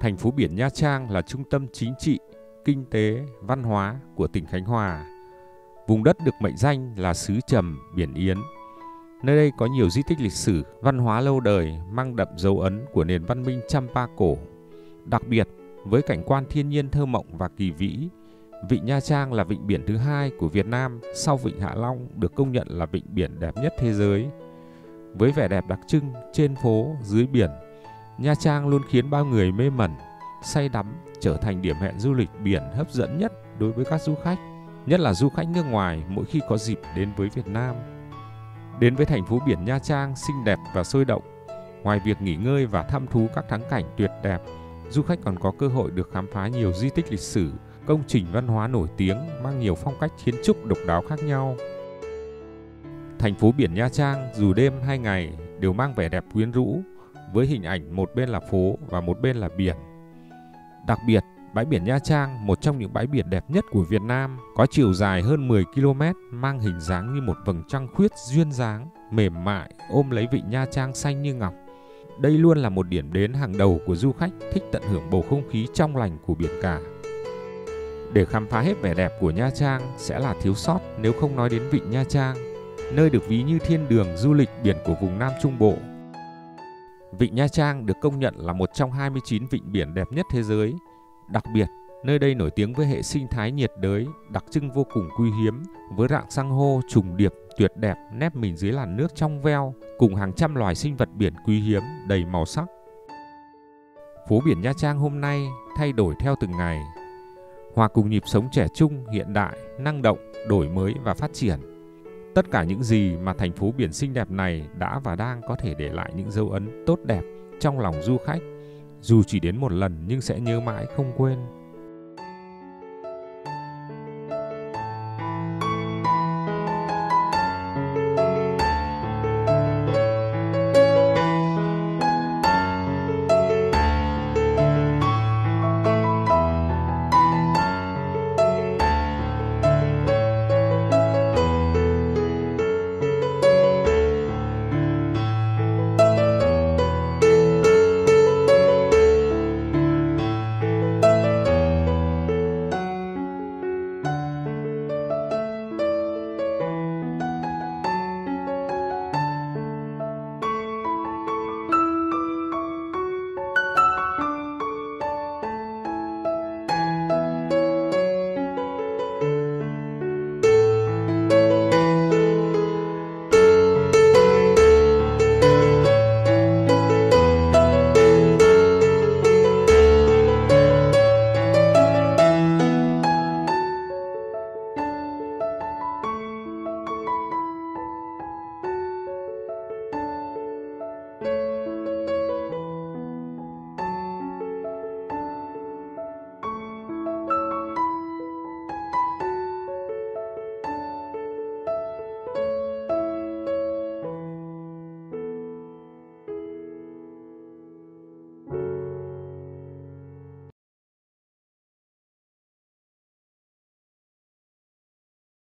Thành phố biển Nha Trang là trung tâm chính trị, kinh tế, văn hóa của tỉnh Khánh Hòa. Vùng đất được mệnh danh là xứ Trầm, Biển Yến. Nơi đây có nhiều di tích lịch sử, văn hóa lâu đời mang đậm dấu ấn của nền văn minh Chăm Pa cổ. Đặc biệt, với cảnh quan thiên nhiên thơ mộng và kỳ vĩ, vịnh Nha Trang là vịnh biển thứ hai của Việt Nam sau vịnh Hạ Long, được công nhận là vịnh biển đẹp nhất thế giới. Với vẻ đẹp đặc trưng trên phố, dưới biển, Nha Trang luôn khiến bao người mê mẩn, say đắm, trở thành điểm hẹn du lịch biển hấp dẫn nhất đối với các du khách, nhất là du khách nước ngoài mỗi khi có dịp đến với Việt Nam. Đến với thành phố biển Nha Trang xinh đẹp và sôi động, ngoài việc nghỉ ngơi và thăm thú các thắng cảnh tuyệt đẹp, du khách còn có cơ hội được khám phá nhiều di tích lịch sử, công trình văn hóa nổi tiếng mang nhiều phong cách kiến trúc độc đáo khác nhau. Thành phố biển Nha Trang dù đêm hay ngày đều mang vẻ đẹp quyến rũ, với hình ảnh một bên là phố và một bên là biển. Đặc biệt, bãi biển Nha Trang, một trong những bãi biển đẹp nhất của Việt Nam, có chiều dài hơn 10 km, mang hình dáng như một vầng trăng khuyết duyên dáng, mềm mại, ôm lấy vịnh Nha Trang xanh như ngọc. Đây luôn là một điểm đến hàng đầu của du khách thích tận hưởng bầu không khí trong lành của biển cả. Để khám phá hết vẻ đẹp của Nha Trang sẽ là thiếu sót nếu không nói đến vịnh Nha Trang, nơi được ví như thiên đường du lịch biển của vùng Nam Trung Bộ. Vịnh Nha Trang được công nhận là một trong 29 vịnh biển đẹp nhất thế giới. Đặc biệt, nơi đây nổi tiếng với hệ sinh thái nhiệt đới, đặc trưng vô cùng quý hiếm, với rạn san hô trùng điệp tuyệt đẹp nép mình dưới làn nước trong veo, cùng hàng trăm loài sinh vật biển quý hiếm đầy màu sắc. Phố biển Nha Trang hôm nay thay đổi theo từng ngày, hòa cùng nhịp sống trẻ trung, hiện đại, năng động, đổi mới và phát triển. Tất cả những gì mà thành phố biển xinh đẹp này đã và đang có thể để lại những dấu ấn tốt đẹp trong lòng du khách, dù chỉ đến một lần nhưng sẽ nhớ mãi không quên.